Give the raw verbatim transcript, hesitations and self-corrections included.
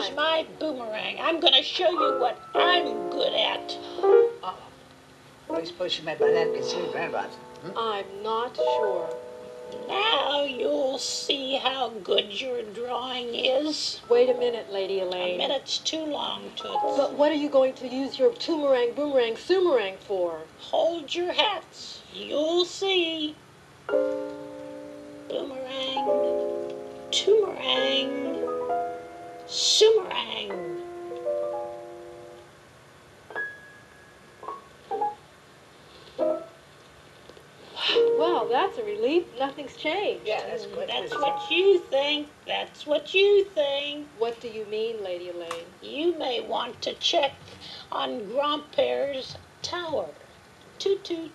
Here's my boomerang. I'm going to show you what I'm good at. Uh, what do you suppose she meant by that, considering grandfather? Hmm? I'm not sure. Now you'll see how good your drawing is. Wait a minute, Lady Elaine. A minute's too long, Toots. But what are you going to use your toomerang, boomerang, sumerang for? Hold your hats. You'll see. Boomerang, toomerang, sumerang. Well, that's a relief. Nothing's changed. Yeah, that's good. That's what you think. That's what you think. What do you mean, Lady Elaine? You may want to check on Grandpère's tower. Toot toot.